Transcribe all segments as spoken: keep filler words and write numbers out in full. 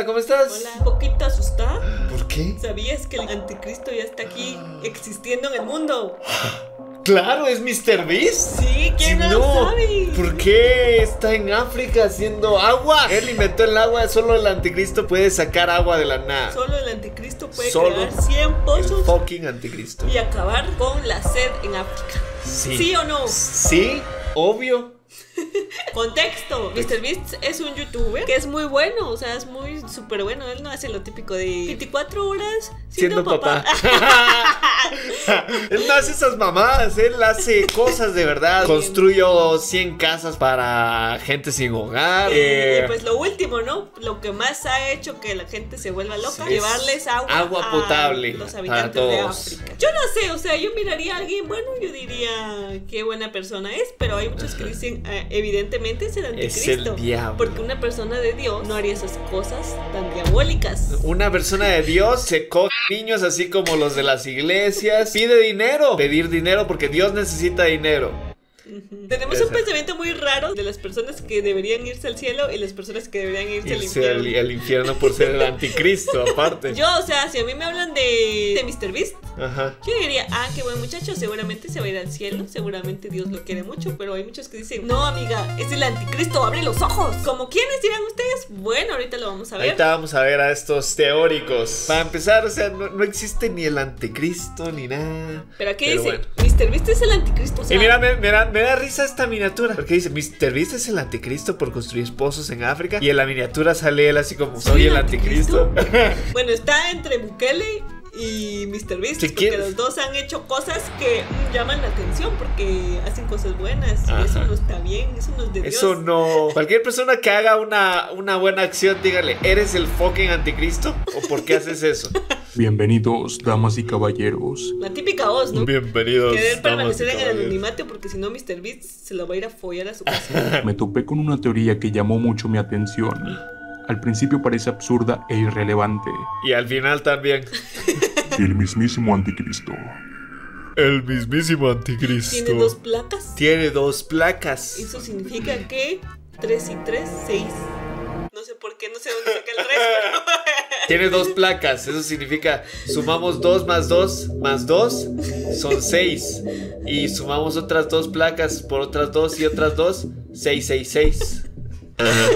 Hola, ¿cómo estás? Hola, ¿un poquito asustada? ¿Por qué? ¿Sabías que el anticristo ya está aquí existiendo en el mundo? ¡Claro! ¿Es mister Beast? Sí, ¿quién no lo sabe? ¿Por qué está en África haciendo agua? Él inventó el agua, solo el anticristo puede sacar agua de la nada. Solo el anticristo puede solo crear cien pozos. El fucking anticristo. Y acabar con la sed en África. Sí. ¿Sí o no? Sí, obvio. Contexto, mister Beast es un youtuber que es muy bueno, o sea, es muy súper bueno. Él no hace lo típico de veinticuatro horas siendo, siendo papá, papá. Él no hace esas mamadas, él hace cosas de verdad. Construyó cien casas para gente sin hogar. eh, Y pues lo último, ¿no? Lo que más ha hecho que la gente se vuelva loca, llevarles agua, agua potable a los habitantes de África. Yo no sé, o sea, yo miraría a alguien bueno, yo diría qué buena persona es, pero hay muchos que dicen Eh, evidentemente es el anticristo. Es el diablo. Porque una persona de Dios no haría esas cosas tan diabólicas. Una persona de Dios se coge niños así como los de las iglesias. Pide dinero. Pedir dinero porque Dios necesita dinero. Uh-huh. Tenemos Exacto. un pensamiento muy raro de las personas que deberían irse al cielo y las personas que deberían irse, irse al infierno. Al infierno por ser el anticristo, aparte. Yo, o sea, si a mí me hablan de, de mister Beast, Ajá. yo diría, ah, qué buen muchacho, seguramente se va a ir al cielo, seguramente Dios lo quiere mucho, pero hay muchos que dicen, no, amiga, es el anticristo, abre los ojos. ¿Como quiénes dirán ustedes? Bueno, ahorita lo vamos a ver. Ahorita vamos a ver a estos teóricos. Para empezar, o sea, no, no existe ni el anticristo ni nada. Pero aquí pero dice, bueno. mister Beast es el anticristo. O sea, y mira, mira, mira. Me da risa esta miniatura, porque dice mister Beast es el anticristo por construir pozos en África. Y en la miniatura sale él así como, soy el anticristo. Bueno, está entre Bukele y mister Beast, porque los dos han hecho cosas que llaman la atención, porque hacen cosas buenas. Y eso no está bien, eso no es de Dios. Eso no. Cualquier persona que haga una, una buena acción, dígale, ¿eres el fucking anticristo? ¿O por qué haces eso? Bienvenidos, damas y caballeros. La típica voz, ¿no? Bienvenidos. Querer permanecer en el anonimato porque si no mister Beast se lo va a ir a follar a su casa. Me topé con una teoría que llamó mucho mi atención. Al principio parece absurda e irrelevante. Y al final también. El mismísimo anticristo. El mismísimo anticristo. ¿Tiene dos placas? Tiene dos placas. Eso significa que tres y tres, seis. No sé por qué, no sé dónde saca el resto. Tiene dos placas, eso significa sumamos dos más dos más dos son seis. Y sumamos otras dos placas por otras dos y otras dos, seis, seis, seis.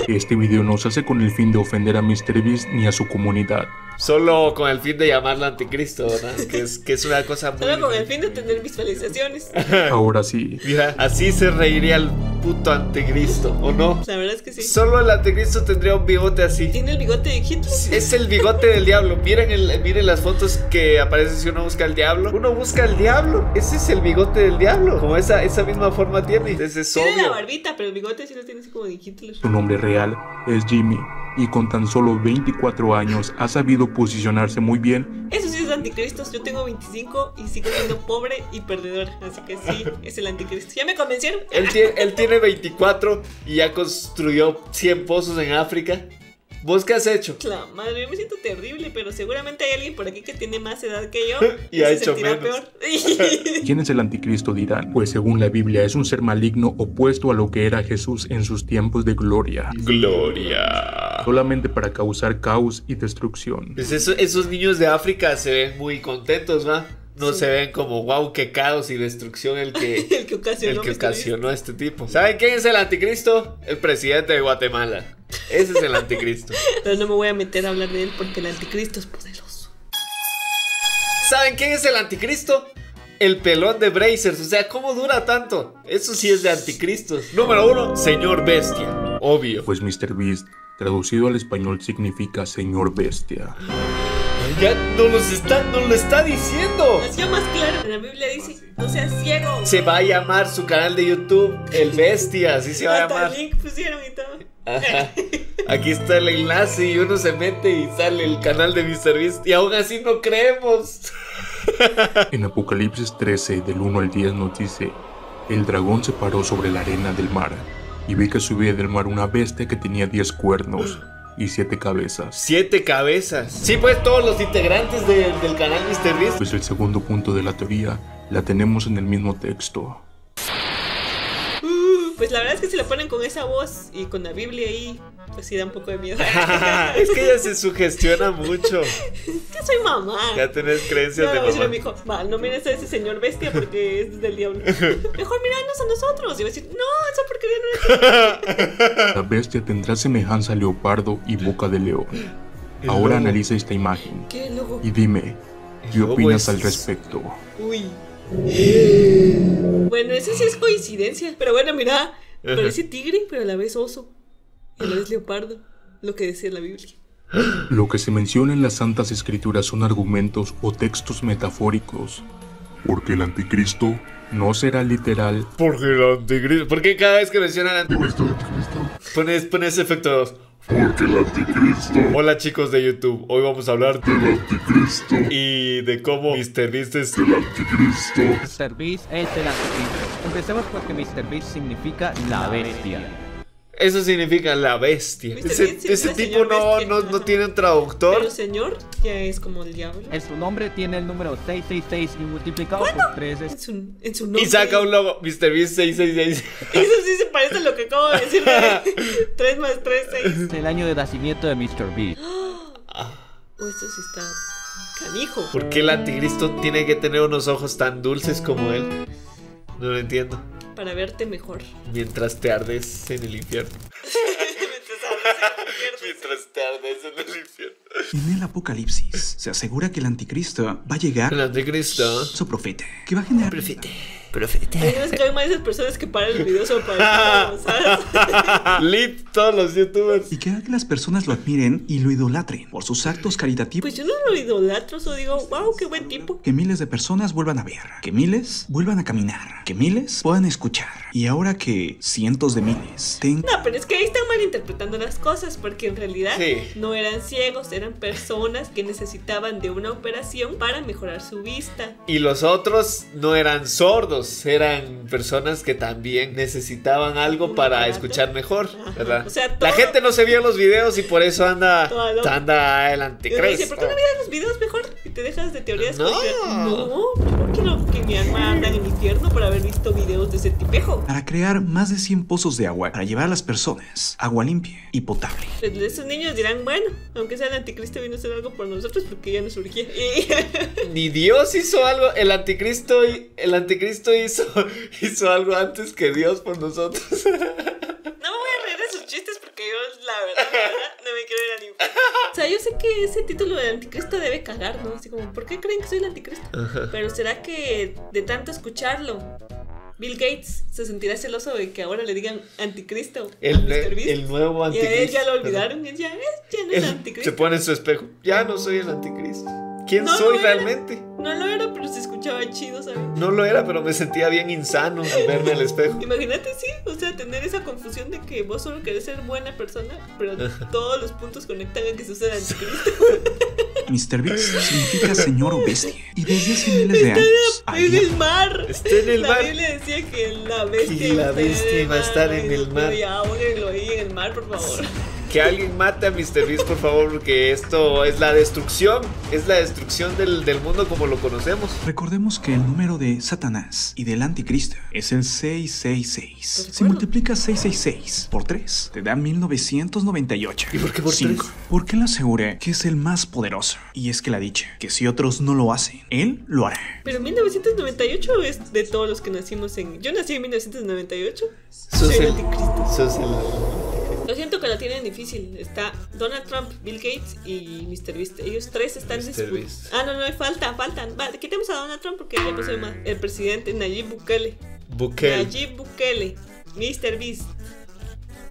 Este video no se hace con el fin de ofender a mister Beast ni a su comunidad. Solo con el fin de llamarlo anticristo, ¿verdad? Que es, que es una cosa muy... Solo con el fin de tener visualizaciones. Ahora sí. Mira, así se reiría el puto anticristo, ¿o no? La verdad es que sí. Solo el anticristo tendría un bigote así. Tiene el bigote de hijitos. Es el bigote del diablo. Miren, el, miren las fotos que aparecen si uno busca al diablo. Uno busca al diablo. Ese es el bigote del diablo. Como esa, esa misma forma tiene. Ese es obvio. Tiene la barbita, pero el bigote sí lo tiene así como de hijitos. Su nombre real es Jimmy. Y con tan solo veinticuatro años ha sabido posicionarse muy bien. Eso sí es anticristo, yo tengo veinticinco y sigo siendo pobre y perdedor. Así que sí, es el anticristo. ¿Ya me convencieron? Él tiene, él tiene veinticuatro y ya construyó cien pozos en África. ¿Vos qué has hecho? La madre, yo me siento terrible, pero seguramente hay alguien por aquí que tiene más edad que yo y, y ha se hecho menos. Peor. ¿Quién es el anticristo, dirán? Pues según la Biblia es un ser maligno opuesto a lo que era Jesús en sus tiempos de gloria. Gloria. Solamente para causar caos y destrucción. Pues eso, esos niños de África se ven muy contentos, ¿va? No sí. se ven como, wow, qué caos y destrucción el que, el que ocasionó, el que ocasionó este tipo. ¿Saben quién es el anticristo? El presidente de Guatemala. Ese es el anticristo. Pero no me voy a meter a hablar de él porque el anticristo es poderoso. ¿Saben quién es el anticristo? El pelón de Brazers. O sea, ¿cómo dura tanto? Eso sí es de anticristos. Número uno, señor bestia. Obvio. Pues mister Beast, traducido al español, significa señor bestia. Ya no los está, nos lo está diciendo. Nació más claro. La Biblia dice, no seas ciego. Se va a llamar su canal de YouTube El Bestia, así se va a llamar. Hasta el link pusieron y todo. Ajá. Aquí está el enlace y uno se mete y sale el canal de mister Beast. Y aún así no creemos. En Apocalipsis trece del uno al diez nos dice: el dragón se paró sobre la arena del mar y vi que subía del mar una bestia que tenía diez cuernos y siete cabezas. Siete cabezas. Sí, pues todos los integrantes de, del canal mister Beast. Pues el segundo punto de la teoría la tenemos en el mismo texto. Pues la verdad es que si la ponen con esa voz y con la Biblia ahí, pues sí da un poco de miedo. Es que ella se sugestiona mucho. Yo soy mamá. Ya tenés creencias no, de mamá. Yo le dije, va, no mires a ese señor bestia porque es del diablo. Mejor miranos a nosotros. Y va a decir, no, esa porquería no es. La bestia tendrá semejanza a leopardo y boca de león. El Ahora lobo. Analiza esta imagen. ¿Qué lobo? Y dime, ¿qué opinas es... al respecto? Uy. Bueno, eso sí es coincidencia. Pero bueno, mira, parece tigre, pero a la vez oso. Y a la vez leopardo, lo que decía la Biblia. Lo que se menciona en las Santas Escrituras son argumentos o textos metafóricos. Porque el anticristo no será literal. Porque el anticristo... ¿Por qué cada vez que mencionan anticristo, anticristo, pones, pones efectos? Porque el anticristo. Hola chicos de YouTube, hoy vamos a hablar del anticristo y de cómo MrBeast es el anticristo. MrBeast es el anticristo. Empecemos porque MrBeast significa la bestia. Eso significa la bestia. Ese, ese tipo no, no, no tiene un traductor. Pero señor, que es como el diablo. En su nombre tiene el número seiscientos sesenta y seis y multiplicado ¿Cuándo? por tres. En su, en su nombre. Y saca un logo, MrBeast seiscientos sesenta y seis. Eso sí se parece a lo que acabo de decir. tres más tres, seis. El año de nacimiento de MrBeast. Oh, eso sí está canijo. ¿Por qué el anticristo tiene que tener unos ojos tan dulces como él? No lo entiendo. Para verte mejor. Mientras te ardes en el infierno. Mientras te ardes en el infierno. En el Apocalipsis se asegura que el anticristo va a llegar. El anticristo. Su profeta. Que va a generar. Profeta. Profeta. ¿Sabes que hay más de esas personas que paran el video solo para el video, ¿sabes? Lit, todos los youtubers. Y que haga que las personas lo admiren y lo idolatren por sus actos caritativos. Pues yo no lo idolatro, solo digo, wow, qué buen tipo. Que miles de personas vuelvan a ver, que miles vuelvan a caminar, que miles puedan escuchar. Y ahora que cientos de miles tengan... No, pero es que ahí están malinterpretando las cosas, porque en realidad sí. no eran ciegos, eran personas que necesitaban de una operación para mejorar su vista. Y los otros no eran sordos. Eran personas que también necesitaban algo para escuchar mejor, ¿verdad? O sea, todo... La gente no se vio los videos y por eso anda anda el anticristo. Dice, ¿por qué no miras los videos mejor? Y te dejas de teorías. No, no, ¿por qué no? Que mi alma anda en el infierno por haber visto videos de ese tipejo. Para crear más de cien pozos de agua, para llevar a las personas agua limpia y potable. Pues esos niños dirán, bueno, aunque sea el anticristo vino a hacer algo por nosotros porque ya no surgía. Y... Ni Dios hizo algo, el anticristo, el anticristo Hizo, hizo algo antes que Dios por nosotros. No me voy a reír de sus chistes porque yo, la verdad, la verdad no me quiero ir al infierno. O sea, yo sé que ese título del anticristo debe cagar, ¿no? Así como, ¿por qué creen que soy el anticristo? Ajá. Pero ¿será que de tanto escucharlo, Bill Gates se sentirá celoso de que ahora le digan anticristo? El, el nuevo anticristo. Y a él ya lo olvidaron, ¿verdad? ya, ya no es el anticristo. Se pone en su espejo, ya no soy el anticristo. ¿Quién no soy realmente? No lo era, pero se escuchaba chido, ¿sabes? No lo era, pero me sentía bien insano al verme al espejo. Imagínate, sí, o sea, tener esa confusión de que vos solo querés ser buena persona, pero todos los puntos conectan a que suceda el anticristo. MrBeast significa señor o bestia. Y desde hace miles de años está en el mar. Está en el mar. La Biblia decía que la bestia, que la bestia va a estar en el mar. Ya, órenlo ahí en el mar, por favor. Que alguien mate a MrBeast, por favor, porque esto es la destrucción. Es la destrucción del, del mundo como lo conocemos. Recordemos que el número de Satanás y del anticristo es el seiscientos sesenta y seis. Si multiplicas seiscientos sesenta y seis por tres, te da mil novecientos noventa y ocho. ¿Y por qué por cinco? Porque él asegura que es el más poderoso. Y es que la dicha, que si otros no lo hacen, él lo hará. Pero mil novecientos noventa y ocho es de todos los que nacimos en... Yo nací en mil novecientos noventa y ocho. Soy el anticristo. Sos el... Lo siento que la tienen difícil. Está Donald Trump, Bill Gates y MrBeast. Ellos tres están dispuestos. Ah, no, no, falta, faltan. Vale, quitemos a Donald Trump porque ya empezó el, el presidente Nayib Bukele. Bukele. Nayib Bukele, MrBeast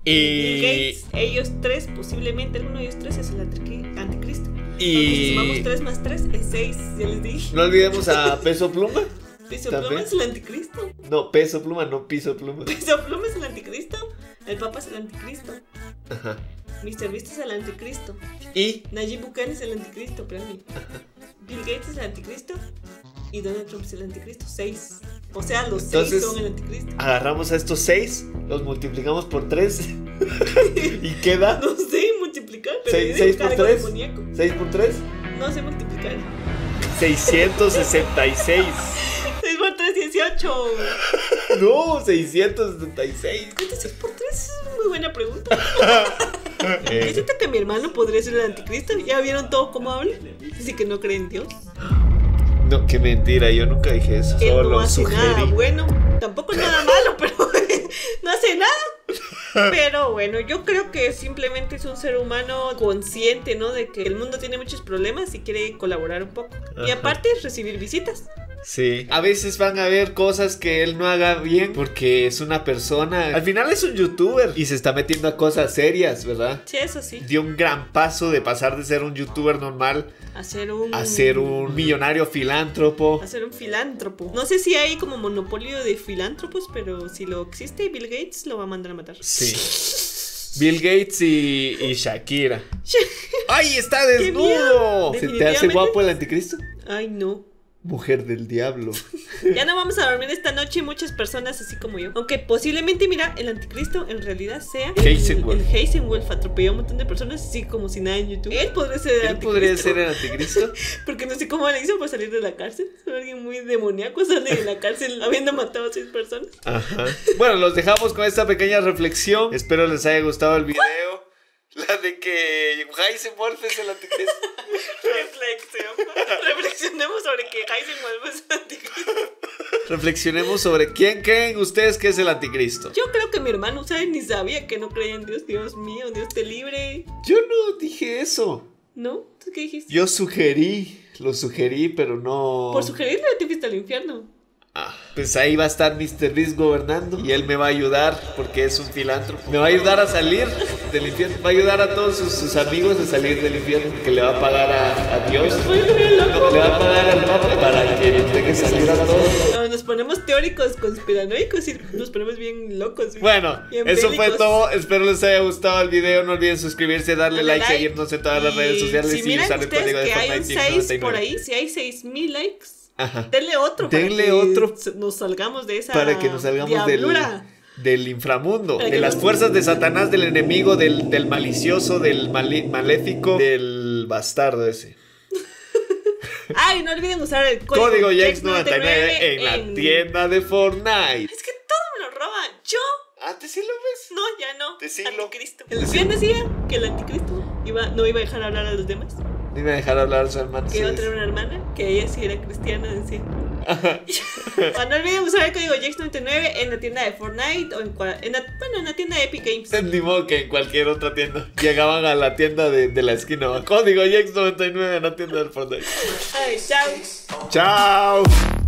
y... y Bill Gates. Ellos tres, posiblemente alguno de ellos tres es el anticristo. Y... Porque si sumamos tres más tres es seis, ya les dije. No olvidemos a Peso Pluma. ¿Peso ¿También? Pluma es el anticristo? No, Peso Pluma, no Piso Pluma. Peso Pluma es el anticristo. El Papa es el anticristo. Ajá. MrBeast es el anticristo. ¿Y? Nayib Bukele es el anticristo para mí. Ajá. Bill Gates es el anticristo. Y Donald Trump es el anticristo. Seis. O sea, los Entonces, seis son el anticristo. Agarramos a estos seis, los multiplicamos por tres. ¿Y queda? No sé multiplicar. Pero seis, seis por tres. Demoníaco. ¿Seis por tres? No sé multiplicar. seiscientos sesenta y seis. seis por tres, dieciocho. No, seiscientos setenta y seis. ¿Cuánto es seis por tres? Es una muy buena pregunta. eh. Yo siento que mi hermano podría ser el anticristo. ¿Ya vieron todo cómo habla? Así que no creen en Dios. No, qué mentira, yo nunca dije eso. Él solo no hace sugerí. Nada bueno, tampoco es nada malo, pero no hace nada. Pero bueno, yo creo que simplemente es un ser humano consciente, ¿no? De que el mundo tiene muchos problemas y quiere colaborar un poco. Ajá. Y aparte recibir visitas. Sí, a veces van a ver cosas que él no haga bien porque es una persona. Al final es un youtuber y se está metiendo a cosas serias, ¿verdad? Sí, eso sí. Dio un gran paso de pasar de ser un youtuber normal a ser un, a ser un millonario filántropo. A ser un filántropo. No sé si hay como monopolio de filántropos, pero si lo existe, Bill Gates lo va a mandar a matar. Sí. Bill Gates y, y Shakira. ¡Ay, está desnudo! ¿Se te hace guapo el anticristo? Ay, no. Mujer del diablo. Ya no vamos a dormir esta noche muchas personas así como yo. Aunque posiblemente, mira, el anticristo en realidad sea Heisenwolf. El, el Heisenwolf atropelló a un montón de personas así como si nada en YouTube. Él podría ser el ¿Él anticristo. podría ser el anticristo. Porque no sé cómo le hizo para salir de la cárcel. Alguien muy demoníaco sale de la cárcel habiendo matado a seis personas. Ajá. Bueno, los dejamos con esta pequeña reflexión. Espero les haya gustado el video. La de que Heisenwolf es el anticristo. Reflexión. Reflexionemos sobre que Heisenwolf es el anticristo. Reflexionemos sobre quién creen ustedes que es el anticristo. Yo creo que mi hermano sabe ni sabía que no creía en Dios. Dios mío, Dios te libre. Yo no dije eso. ¿No? ¿Tú qué dijiste? Yo sugerí, lo sugerí, pero no. Por sugerirle te fuiste al infierno. Ah, pues ahí va a estar mister Beast gobernando y él me va a ayudar porque es un filántropo. Me va a ayudar a salir del infierno. Va a ayudar a todos sus, sus amigos a salir del infierno. Que le va a pagar a, a Dios. Le va a pagar al Papa para que tenga que salir a todos. No, nos ponemos teóricos, conspiranoicos y nos ponemos bien locos. Bien, bueno, bien eso bélicos. Fue todo. Espero les haya gustado el video. No olviden suscribirse, darle like, like, seguirnos en todas las redes sociales. Si miran usar ustedes el que de hay un seis por ahí, si hay seis mil likes. Ajá. Denle otro Denle para que otro nos salgamos de esa Para que nos salgamos del, del inframundo. De las fuerzas de Satanás, del enemigo, del, del malicioso, del male, maléfico, del bastardo ese. Ay, no olviden usar el código, código Jax noventa y nueve en la en... tienda de Fortnite. Es que todo me lo roban. Yo antes sí lo ves. No, ya no. Decirlo. Anticristo. El Decirlo. Decía que el anticristo iba, no iba a dejar hablar a los demás. Ni me dejar hablar a su hermana. Que iba a tener una hermana que ella sí era cristiana, decía. No olviden usar el código Jax noventa y nueve en la tienda de Fortnite o en, en la, bueno, en la tienda de Epic Games. Ni modo que en cualquier otra tienda. Llegaban a la tienda de, de la esquina. Código Jax noventa y nueve en la tienda de Fortnite. Ay, chao. Chao.